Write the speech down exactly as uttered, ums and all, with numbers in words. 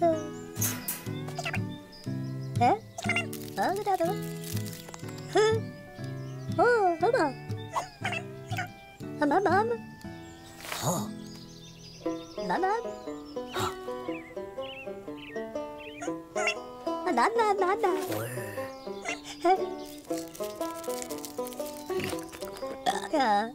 Huh? Oh, the other. Huh? Oh, mama. Mama, mama. Huh? Mama. Huh? Na na na na. Huh? Yeah. Huh?